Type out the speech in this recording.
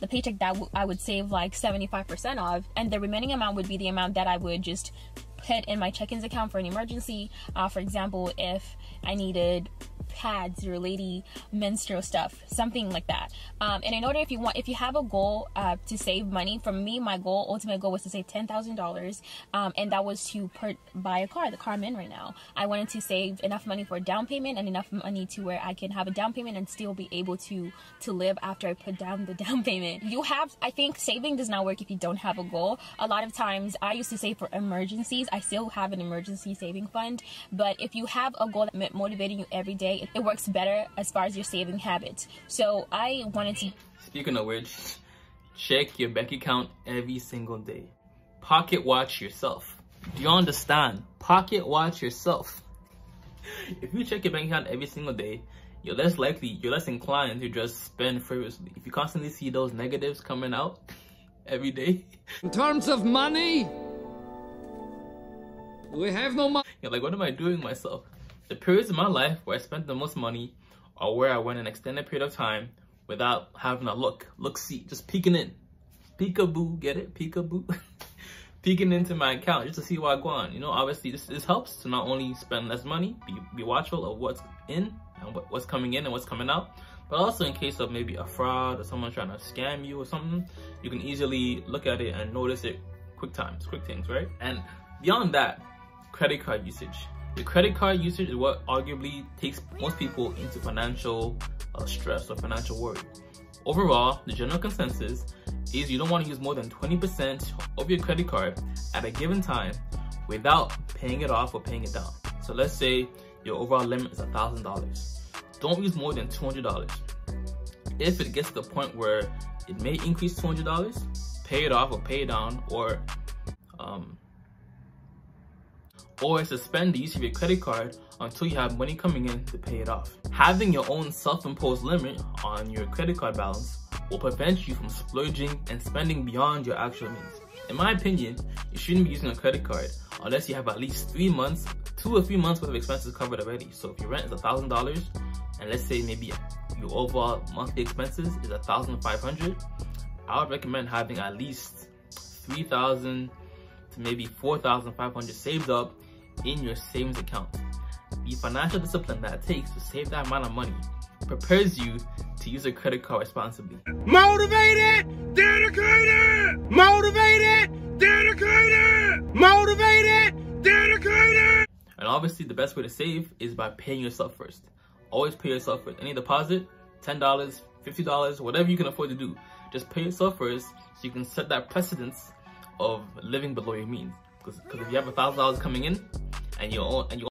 the paycheck that I would save like 75% of, and the remaining amount would be the amount that I would just put in my check-ins account for an emergency. For example, if I needed pads or lady menstrual stuff, something like that. And in order, if you have a goal to save money, for me, my goal, ultimate goal, was to save $10,000, and that was to buy a car, the car I'm in right now. I wanted to save enough money for a down payment and enough money to where I can have a down payment and still be able to live after I put down the down payment. I think saving does not work if you don't have a goal. A lot of times, I used to save for emergencies. I still have an emergency saving fund, but if you have a goal that's motivating you every day, it works better as far as your saving habits. So I wanted to... Speaking of which, check your bank account every single day. Pocket watch yourself. Do you understand? Pocket watch yourself. If you check your bank account every single day, you're less inclined to just spend frivolously. If you constantly see those negatives coming out every day. In terms of money, we have no money. You're like, what am I doing myself? The periods of my life where I spent the most money are where I went an extended period of time without having a look-see, just peeking in. Peekaboo, get it? Peekaboo. Peeking into my account just to see what I go on. You know, obviously this helps to not only spend less money, be watchful of what's in and what's coming in and what's coming out, but also in case of maybe a fraud or someone trying to scam you or something, you can easily look at it and notice it quick things, right? And beyond that, credit card usage. The credit card usage is what arguably takes most people into financial stress or financial worry. Overall, the general consensus is you don't want to use more than 20% of your credit card at a given time without paying it off or paying it down. So let's say your overall limit is $1,000. Don't use more than $200. If it gets to the point where it may increase $200, pay it off or pay it down, or suspend the use of your credit card until you have money coming in to pay it off. Having your own self-imposed limit on your credit card balance will prevent you from splurging and spending beyond your actual means. In my opinion, you shouldn't be using a credit card unless you have at least 3 months, 2 or 3 months worth of expenses covered already. So if your rent is $1,000, and let's say maybe your overall monthly expenses is $1,500, I would recommend having at least $3,000 to maybe $4,500 saved up in your savings account. The financial discipline that it takes to save that amount of money prepares you to use a credit card responsibly. Motivated, dedicated! Motivated, dedicated! Motivated, dedicated! And obviously the best way to save is by paying yourself first. Always pay yourself first. Any deposit, $10, $50, whatever you can afford to do, just pay yourself first so you can set that precedence of living below your means. Because if you have $1,000 coming in, and you